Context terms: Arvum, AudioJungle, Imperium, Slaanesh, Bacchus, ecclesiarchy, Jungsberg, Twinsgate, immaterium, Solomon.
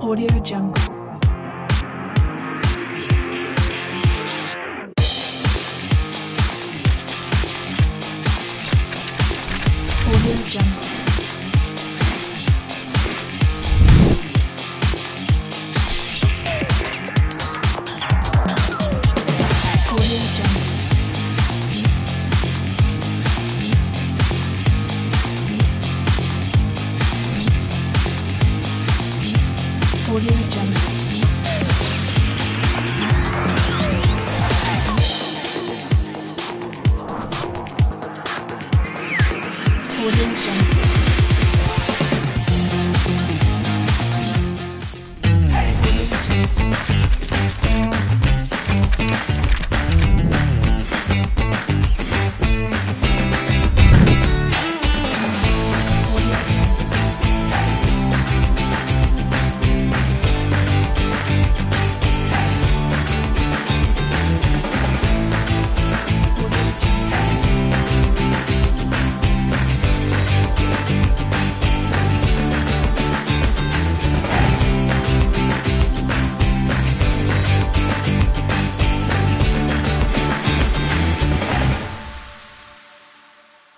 AudioJungle. AudioJungle. AudioJungle. AudioJungle.